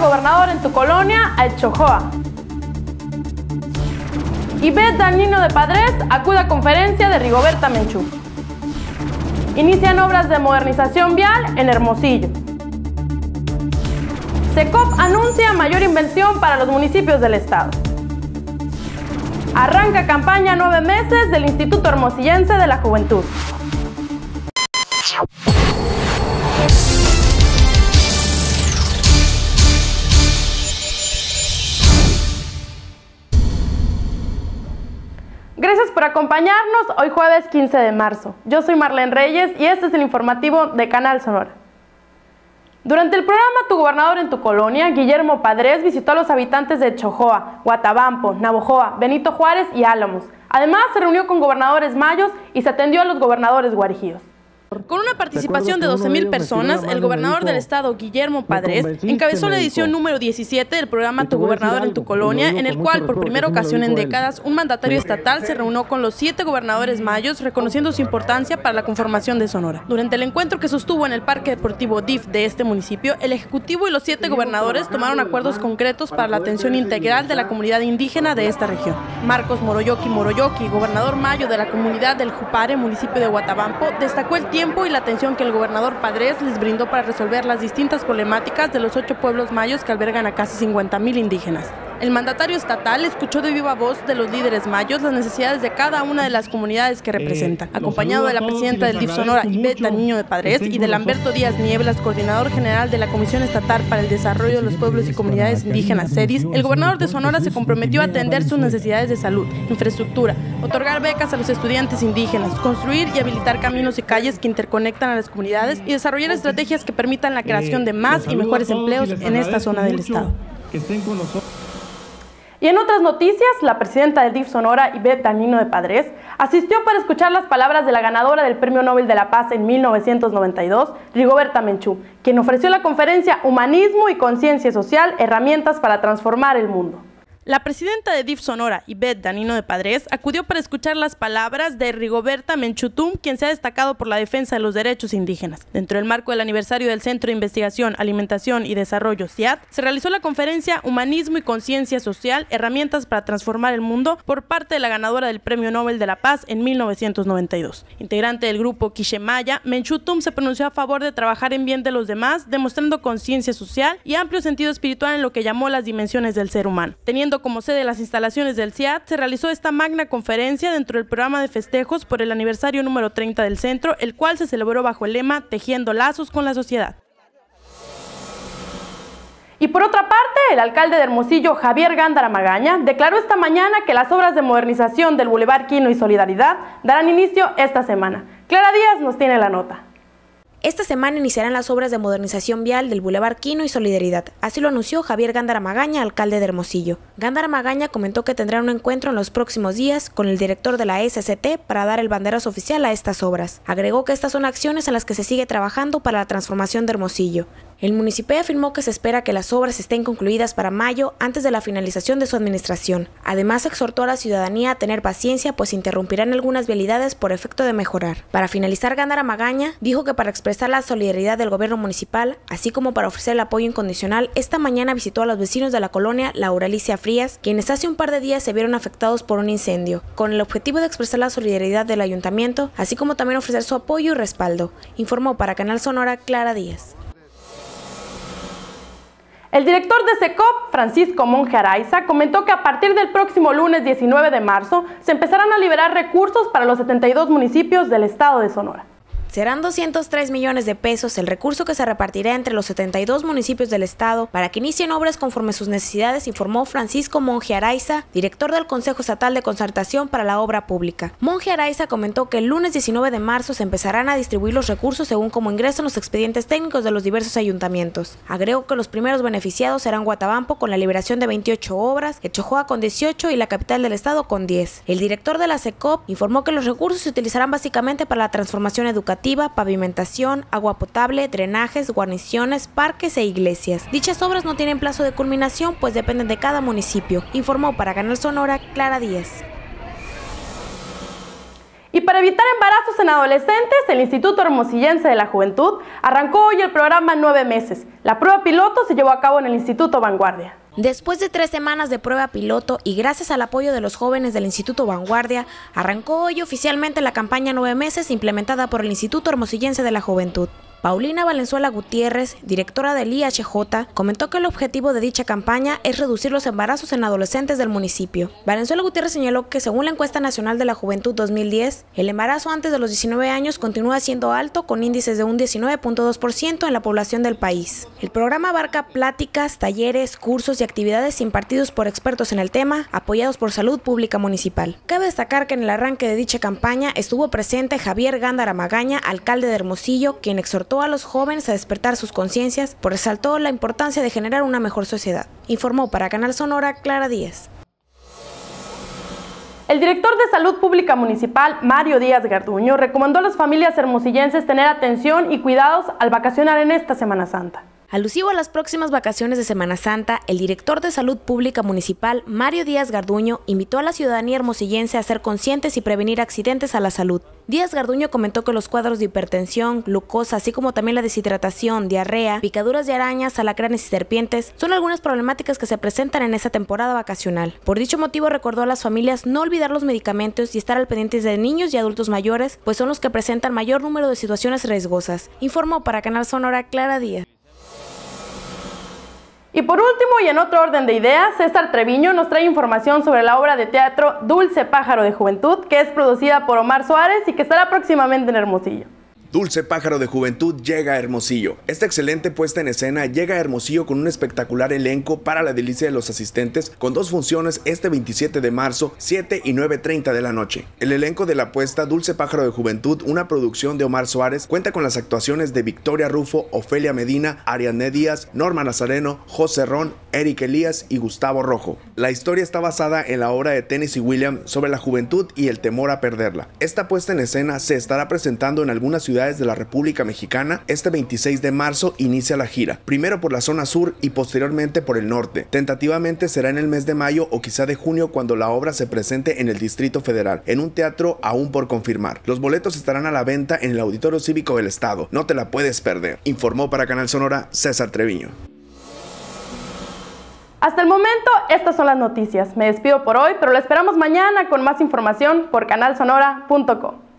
gobernador en tu colonia a Etchojoa. Iveth Dagnino de Padres acude a conferencia de Rigoberta Menchú. Inician obras de modernización vial en Hermosillo. CECOP anuncia mayor inversión para los municipios del estado. Arranca campaña 9 meses del Instituto Hermosillense de la Juventud. Gracias por acompañarnos hoy jueves 15 de marzo. Yo soy Marlene Reyes y este es el informativo de Canal Sonora. Durante el programa Tu Gobernador en tu Colonia, Guillermo Padrés visitó a los habitantes de Etchojoa, Guatabampo, Navojoa, Benito Juárez y Álamos. Además, se reunió con gobernadores mayos y se atendió a los gobernadores guarijíos. Con una participación de 12,000 personas, el gobernador del estado, Guillermo Padrés, encabezó la edición número 17 del programa Tu Gobernador en tu Colonia, en el cual, por primera ocasión en décadas, un mandatario estatal se reunió con los 7 gobernadores mayos, reconociendo su importancia para la conformación de Sonora. Durante el encuentro que sostuvo en el Parque Deportivo DIF de este municipio, el Ejecutivo y los 7 gobernadores tomaron acuerdos concretos para la atención integral de la comunidad indígena de esta región. Marcos Moroyoki, gobernador mayo de la comunidad del Jupare, municipio de Guatabampo, destacó el tiempo y la atención que el gobernador Padrés les brindó para resolver las distintas problemáticas de los 8 pueblos mayos que albergan a casi 50,000 indígenas. El mandatario estatal escuchó de viva voz de los líderes mayos las necesidades de cada una de las comunidades que representan. Acompañado de la presidenta del DIF Sonora, Iveth Dagnino de Padrés, y de Humberto Díaz Nieblas, coordinador general de la Comisión Estatal para el Desarrollo de los Pueblos y Comunidades Indígenas, SEDIS, el gobernador de Sonora se comprometió a atender sus necesidades de salud, infraestructura, otorgar becas a los estudiantes indígenas, construir y habilitar caminos y calles que interconectan a las comunidades y desarrollar estrategias que permitan la creación de más y mejores empleos en esta zona del estado. Y en otras noticias, la presidenta del DIF Sonora, Iveth Dagnino de Padrés, asistió para escuchar las palabras de la ganadora del Premio Nobel de la Paz en 1992, Rigoberta Menchú, quien ofreció la conferencia Humanismo y Conciencia Social, herramientas para transformar el mundo. La presidenta de DIF Sonora, Iveth Dagnino de Padrés, acudió para escuchar las palabras de Rigoberta Menchú Tum, quien se ha destacado por la defensa de los derechos indígenas. Dentro del marco del aniversario del Centro de Investigación, Alimentación y Desarrollo, CIAD, se realizó la conferencia Humanismo y Conciencia Social, herramientas para transformar el mundo, por parte de la ganadora del Premio Nobel de la Paz en 1992. Integrante del grupo Quixemaya, Menchú Tum se pronunció a favor de trabajar en bien de los demás, demostrando conciencia social y amplio sentido espiritual en lo que llamó las dimensiones del ser humano. Teniendo como sede las instalaciones del CIAD, se realizó esta magna conferencia dentro del programa de festejos por el aniversario número 30 del centro, el cual se celebró bajo el lema Tejiendo lazos con la sociedad. Y por otra parte, el alcalde de Hermosillo, Javier Gándara Magaña, declaró esta mañana que las obras de modernización del Boulevard Quino y Solidaridad darán inicio esta semana. Clara Díaz nos tiene la nota. Esta semana iniciarán las obras de modernización vial del Boulevard Quino y Solidaridad. Así lo anunció Javier Gándara Magaña, alcalde de Hermosillo. Gándara Magaña comentó que tendrá un encuentro en los próximos días con el director de la SCT para dar el banderazo oficial a estas obras. Agregó que estas son acciones en las que se sigue trabajando para la transformación de Hermosillo. El municipio afirmó que se espera que las obras estén concluidas para mayo, antes de la finalización de su administración. Además, exhortó a la ciudadanía a tener paciencia, pues interrumpirán algunas vialidades por efecto de mejorar. Para finalizar, Gándara Magaña dijo que para expresar la solidaridad del gobierno municipal, así como para ofrecer el apoyo incondicional, esta mañana visitó a los vecinos de la colonia Lauralicia Frías, quienes hace un par de días se vieron afectados por un incendio, con el objetivo de expresar la solidaridad del ayuntamiento, así como también ofrecer su apoyo y respaldo, informó para Canal Sonora Clara Díaz. El director de CECOP, Francisco Monge Araiza, comentó que a partir del próximo lunes 19 de marzo se empezarán a liberar recursos para los 72 municipios del estado de Sonora. Serán 203 millones de pesos el recurso que se repartirá entre los 72 municipios del estado para que inicien obras conforme sus necesidades, informó Francisco Monge Araiza, director del Consejo Estatal de Concertación para la Obra Pública. Monge Araiza comentó que el lunes 19 de marzo se empezarán a distribuir los recursos según como ingresan los expedientes técnicos de los diversos ayuntamientos. Agregó que los primeros beneficiados serán Guatabampo con la liberación de 28 obras, Etchojoa con 18 y la capital del estado con 10. El director de la CECOP informó que los recursos se utilizarán básicamente para la transformación educativa, pavimentación, agua potable, drenajes, guarniciones, parques e iglesias. Dichas obras no tienen plazo de culminación, pues dependen de cada municipio, informó para Canal Sonora Clara Díaz. Y para evitar embarazos en adolescentes, el Instituto Hermosillense de la Juventud arrancó hoy el programa 9 meses. La prueba piloto se llevó a cabo en el Instituto Vanguardia. Después de 3 semanas de prueba piloto y gracias al apoyo de los jóvenes del Instituto Vanguardia, arrancó hoy oficialmente la campaña 9 meses implementada por el Instituto Hermosillense de la Juventud. Paulina Valenzuela Gutiérrez, directora del IHJ, comentó que el objetivo de dicha campaña es reducir los embarazos en adolescentes del municipio. Valenzuela Gutiérrez señaló que según la Encuesta Nacional de la Juventud 2010, el embarazo antes de los 19 años continúa siendo alto, con índices de un 19.2% en la población del país. El programa abarca pláticas, talleres, cursos y actividades impartidos por expertos en el tema, apoyados por Salud Pública Municipal. Cabe destacar que en el arranque de dicha campaña estuvo presente Javier Gándara Magaña, alcalde de Hermosillo, quien exhortó a los jóvenes a despertar sus conciencias, pues resaltó la importancia de generar una mejor sociedad. Informó para Canal Sonora, Clara Díaz. El director de Salud Pública Municipal, Mario Díaz Garduño, recomendó a las familias hermosillenses tener atención y cuidados al vacacionar en esta Semana Santa. Alusivo a las próximas vacaciones de Semana Santa, el director de Salud Pública Municipal, Mario Díaz Garduño, invitó a la ciudadanía hermosillense a ser conscientes y prevenir accidentes a la salud. Díaz Garduño comentó que los cuadros de hipertensión, glucosa, así como también la deshidratación, diarrea, picaduras de arañas, alacranes y serpientes, son algunas problemáticas que se presentan en esta temporada vacacional. Por dicho motivo, recordó a las familias no olvidar los medicamentos y estar al pendiente de niños y adultos mayores, pues son los que presentan mayor número de situaciones riesgosas. Informó para Canal Sonora, Clara Díaz. Y por último, y en otro orden de ideas, César Treviño nos trae información sobre la obra de teatro Dulce Pájaro de Juventud, que es producida por Omar Suárez y que estará próximamente en Hermosillo. Dulce Pájaro de Juventud llega a Hermosillo. Esta excelente puesta en escena llega a Hermosillo con un espectacular elenco para la delicia de los asistentes, con 2 funciones este 27 de marzo, 7 y 9:30 de la noche. El elenco de la puesta Dulce Pájaro de Juventud, una producción de Omar Suárez, cuenta con las actuaciones de Victoria Rufo, Ofelia Medina, Ariadne Díaz, Norma Nazareno, José Ron, Eric Elías y Gustavo Rojo. La historia está basada en la obra de Tennessee Williams sobre la juventud y el temor a perderla. Esta puesta en escena se estará presentando en algunas ciudades de la República Mexicana. Este 26 de marzo inicia la gira, primero por la zona sur y posteriormente por el norte. Tentativamente será en el mes de mayo o quizá de junio cuando la obra se presente en el Distrito Federal, en un teatro aún por confirmar. Los boletos estarán a la venta en el Auditorio Cívico del Estado. No te la puedes perder. Informó para Canal Sonora, César Treviño. Hasta el momento, estas son las noticias. Me despido por hoy, pero lo esperamos mañana con más información por canalsonora.com.